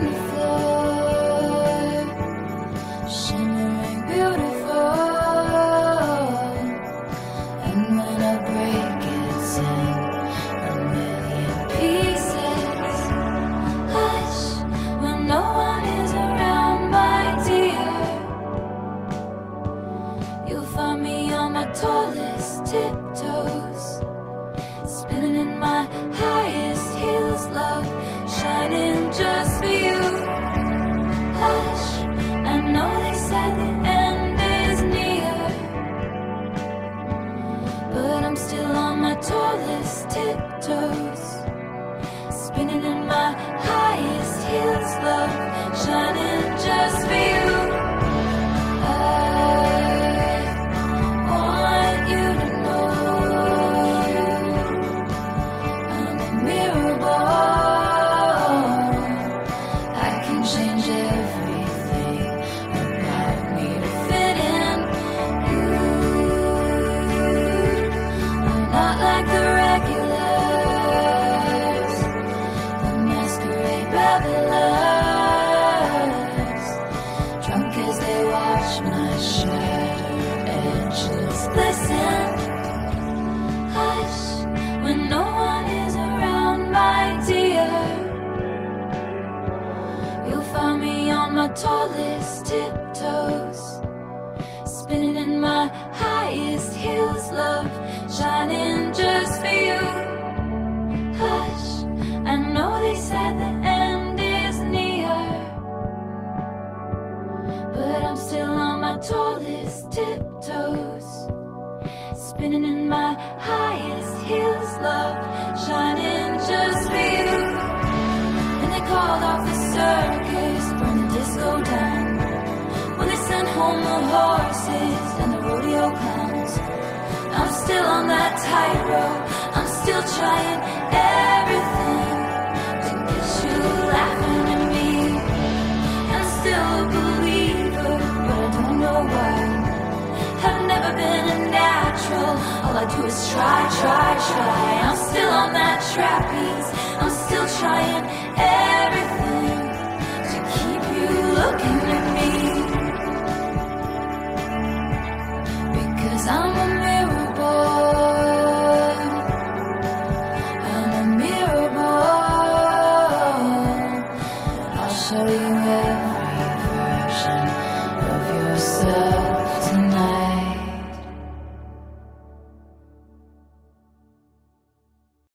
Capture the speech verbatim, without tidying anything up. on the floor, shimmering beautiful. And when I break it's like a million pieces. Hush, when no one is around, my dear, you'll find me on my tallest tiptoes, spinning in my highest heels, love, shining just for you. Hush, I know they said the end is near, but I'm still on my tallest tiptoes, spinning in my highest heels, love, shining just for you. My tallest tiptoes, spinning in my highest heels, love, shining just for you. Hush, I know they said the end is near, but I'm still on my tallest tiptoes, spinning in my highest heels, love, shining just for you. And they called off the circus, disco down, when they sent home the horses and the rodeo clowns. I'm still on that tightrope, I'm still trying everything to get you laughing at me. I'm still a believer, but I don't know why. I've never been a natural, all I do is try, try, try. I'm still on that trapeze, I'm still trying everything to keep looking at me, because I'm